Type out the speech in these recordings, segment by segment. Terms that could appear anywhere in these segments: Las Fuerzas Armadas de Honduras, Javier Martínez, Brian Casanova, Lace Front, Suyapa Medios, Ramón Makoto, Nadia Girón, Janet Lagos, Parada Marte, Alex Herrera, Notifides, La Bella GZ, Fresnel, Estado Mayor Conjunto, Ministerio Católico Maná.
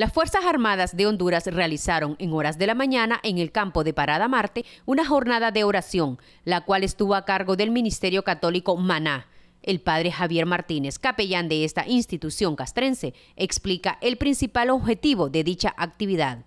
Las Fuerzas Armadas de Honduras realizaron en horas de la mañana en el campo de Parada Marte una jornada de oración, la cual estuvo a cargo del Ministerio Católico Maná. El padre Javier Martínez, capellán de esta institución castrense, explica el principal objetivo de dicha actividad.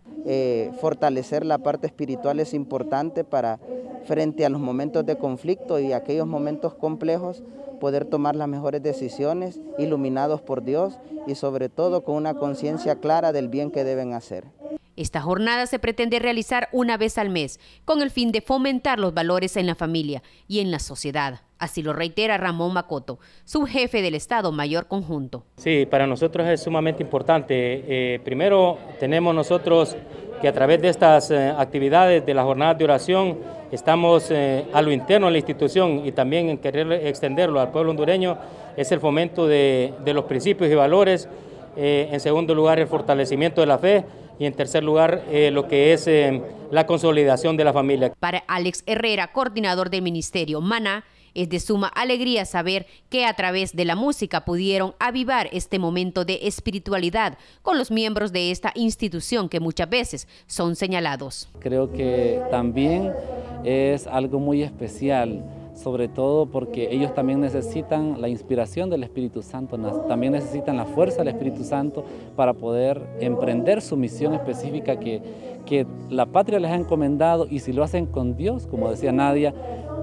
Fortalecer la parte espiritual es importante para, frente a los momentos de conflicto y aquellos momentos complejos, poder tomar las mejores decisiones, iluminados por Dios y sobre todo con una conciencia clara del bien que deben hacer. Esta jornada se pretende realizar una vez al mes, con el fin de fomentar los valores en la familia y en la sociedad. Así lo reitera Ramón Makoto, subjefe del Estado Mayor Conjunto. Sí, para nosotros es sumamente importante. Primero, tenemos nosotros que a través de estas actividades de las jornadas de oración, estamos a lo interno de la institución y también en querer extenderlo al pueblo hondureño, es el fomento de los principios y valores. En segundo lugar, el fortalecimiento de la fe. Y en tercer lugar, lo que es la consolidación de la familia. Para Alex Herrera, coordinador del Ministerio Maná, es de suma alegría saber que a través de la música pudieron avivar este momento de espiritualidad con los miembros de esta institución que muchas veces son señalados. Creo que también es algo muy especial, sobre todo porque ellos también necesitan la inspiración del Espíritu Santo, también necesitan la fuerza del Espíritu Santo para poder emprender su misión específica que la patria les ha encomendado, y si lo hacen con Dios, como decía Nadia,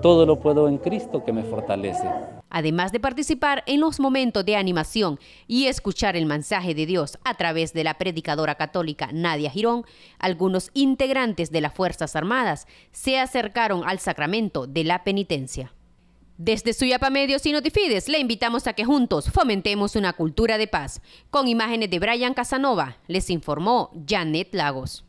todo lo puedo en Cristo que me fortalece. Además de participar en los momentos de animación y escuchar el mensaje de Dios a través de la predicadora católica Nadia Girón, algunos integrantes de las Fuerzas Armadas se acercaron al sacramento de la penitencia. Desde Suyapa Medios y Notifides le invitamos a que juntos fomentemos una cultura de paz. Con imágenes de Brian Casanova, les informó Janet Lagos.